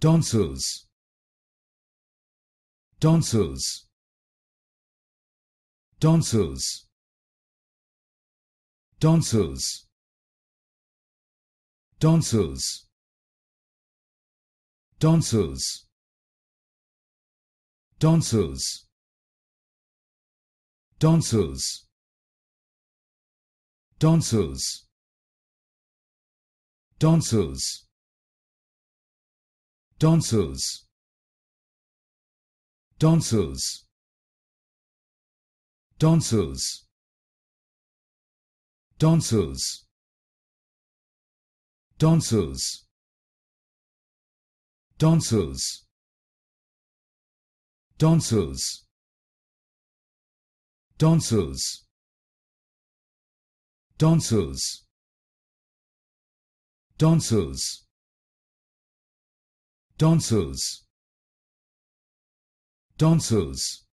tonsils, tonsils, tonsils, tonsils, tonsils, tonsils, tonsils, tonsils, tonsils, tonsils, tonsils, tonsils, tonsils, tonsils, tonsils, tonsils, tonsils, tonsils, tonsils, tonsils, tonsils, tonsils,